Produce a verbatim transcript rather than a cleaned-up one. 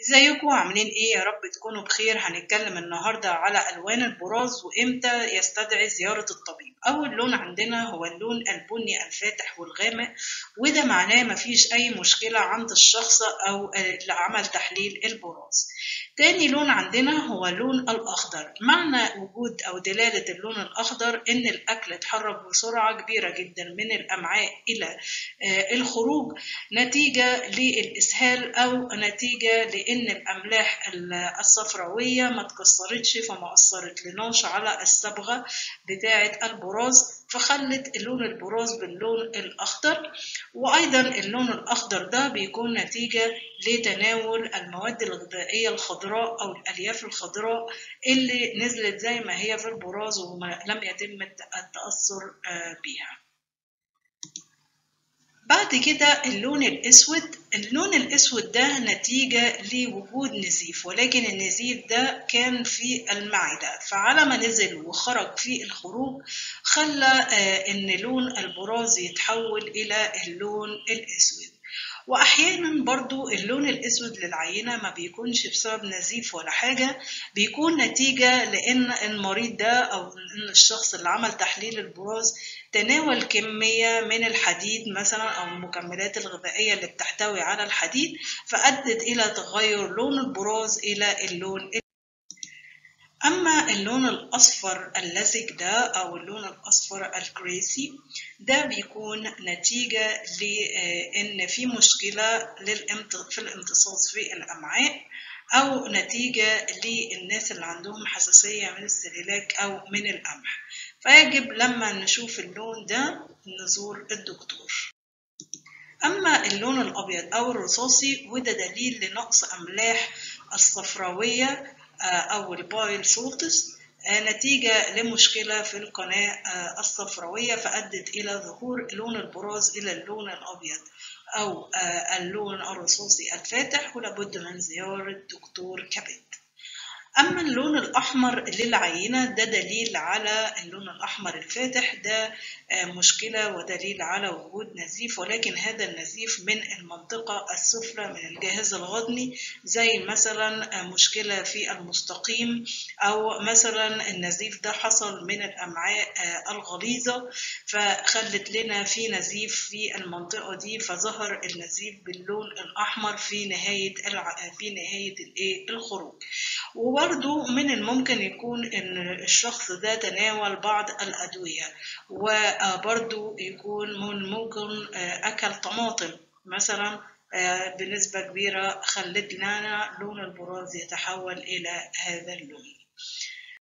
ازيكم عاملين ايه؟ يا رب تكونوا بخير. هنتكلم النهارده على الوان البراز وامتى يستدعي زياره الطبيب. اول لون عندنا هو اللون البني الفاتح والغامق، وده معناه مفيش اي مشكله عند الشخص او لعمل تحليل البراز. تاني لون عندنا هو اللون الأخضر. معنى وجود أو دلالة اللون الأخضر إن الأكل اتحرك بسرعة كبيرة جدا من الأمعاء إلى الخروج نتيجة للإسهال أو نتيجة لإن الأملاح الصفراوية ما تكسرتش فما أثرت لناش على الصبغة بتاعة البراز، فخلت اللون البراز باللون الأخضر. وأيضا اللون الأخضر ده بيكون نتيجة لتناول المواد الغذائية الخضراء أو الألياف الخضراء اللي نزلت زي ما هي في البراز ولم يتم التأثر بيها. بعد كده اللون الأسود. اللون الأسود ده نتيجة لوجود نزيف، ولكن النزيف ده كان في المعدة، فعلى ما نزل وخرج في الخروج خلى إن لون البراز يتحول إلى اللون الأسود. واحيانا برضو اللون الاسود للعينه ما بيكونش بسبب نزيف ولا حاجه، بيكون نتيجه لان المريض ده او ان الشخص اللي عمل تحليل البراز تناول كميه من الحديد مثلا او المكملات الغذائيه اللي بتحتوي على الحديد، فادت الى تغير لون البراز الى اللون. أما اللون الأصفر اللزج ده أو اللون الأصفر الكريسي ده بيكون نتيجة لأن في مشكلة في الامتصاص في الأمعاء أو نتيجة للناس اللي عندهم حساسية من السليلاك أو من القمح، فيجب لما نشوف اللون ده نزور الدكتور. أما اللون الأبيض أو الرصاصي وده دليل لنقص أملاح الصفراوية أو البايل سولتس نتيجة لمشكلة في القناة الصفراوية، فأدت إلى ظهور لون البراز إلى اللون الأبيض أو اللون الرصاصي الفاتح، ولابد من زيارة دكتور كبد. أما اللون الأحمر للعينة ده دليل على اللون الأحمر الفاتح، ده مشكلة ودليل على وجود نزيف، ولكن هذا النزيف من المنطقة السفلى من الجهاز الهضمي، زي مثلا مشكلة في المستقيم، أو مثلا النزيف ده حصل من الأمعاء الغليظة فخلت لنا في نزيف في المنطقة دي، فظهر النزيف باللون الأحمر في نهاية في نهاية الخروج. برضو من الممكن يكون ان الشخص ده تناول بعض الادويه، وبرضو يكون من ممكن اكل طماطم مثلا بنسبه كبيره، خلت لنا لون البراز يتحول الى هذا اللون.